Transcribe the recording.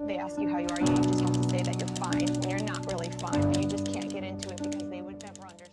They ask you how you are, you just have to say that you're fine, and you're not really fine, but you just can't get into it because they would never understand.